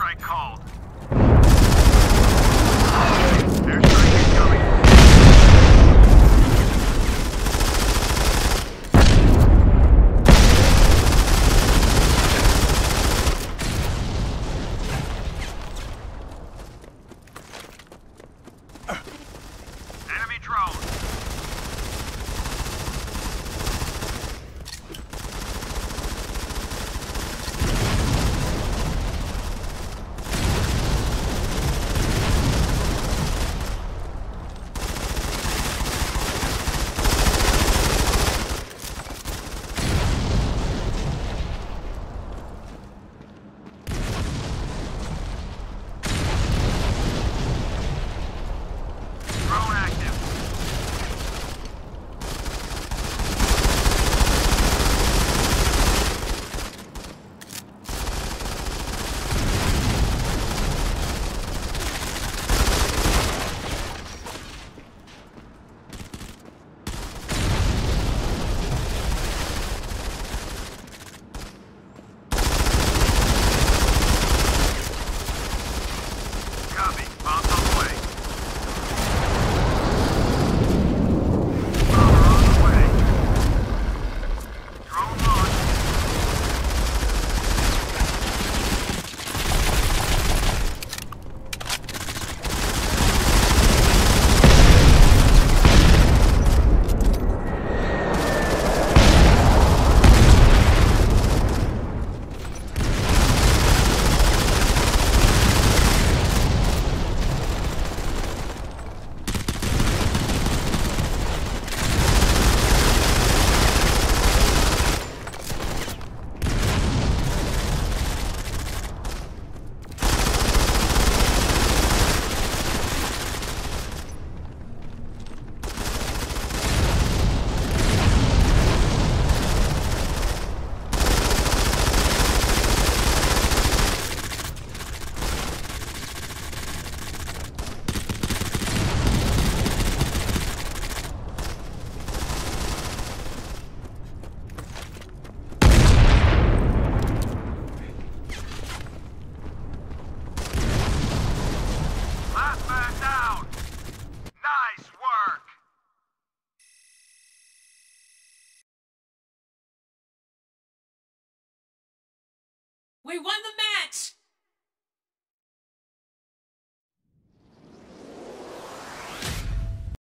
Airstrike called. Airstrike incoming. Enemy drone. We won the match!